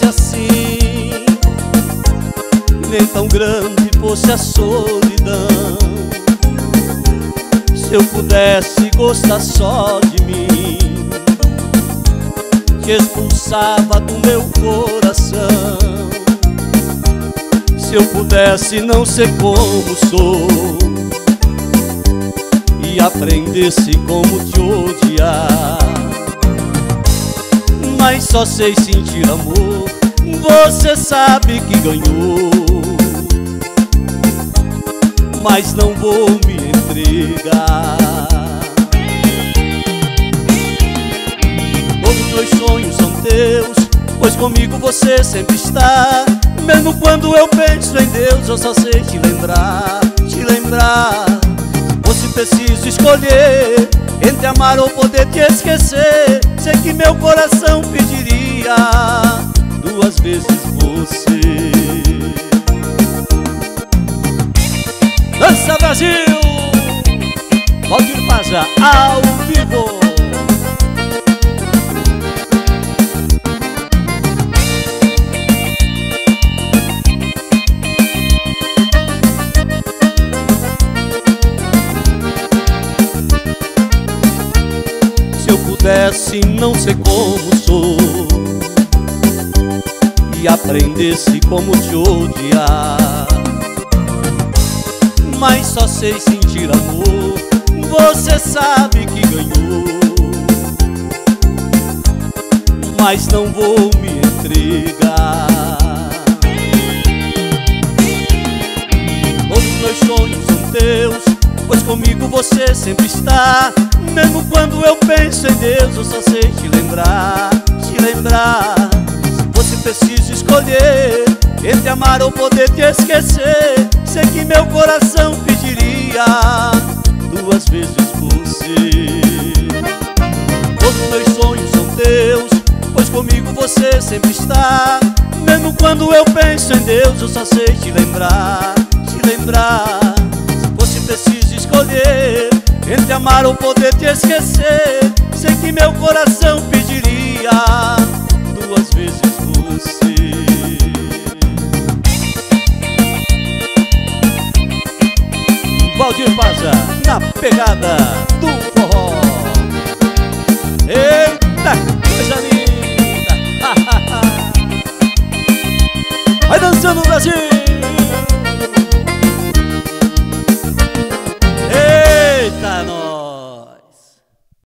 fosse assim, nem tão grande fosse a solidão. Se eu pudesse gostar só de mim, que expulsava do meu coração. Se eu pudesse não ser como sou e aprendesse como te odiar. Mas só sei sentir amor, você sabe que ganhou. Mas não vou me entregar. Todos meus sonhos são teus, pois comigo você sempre está. Mesmo quando eu penso em Deus, eu só sei te lembrar, te lembrar. Se preciso escolher entre amar ou poder te esquecer, sei que meu coração pediria duas vezes você. Dança Brasil! Valdir Pasa ao vivo. Se eu pudesse não ser como sou e aprendesse como te odiar. Mas só sei sentir amor, você sabe que ganhou. Mas não vou me entregar. Todos meus sonhos são teus, pois comigo você sempre está. Mesmo quando eu penso em Deus, eu só sei te lembrar, te lembrar. Se preciso escolher entre amar ou poder te esquecer, sei que meu coração pediria duas vezes você. Todos meus sonhos são teus, pois comigo você sempre está. Mesmo quando eu penso em Deus, eu só sei te lembrar, te lembrar. Se preciso escolher entre amar ou poder te esquecer, sei que meu coração pediria duas vezes você. Valdir Pasa na pegada do forró.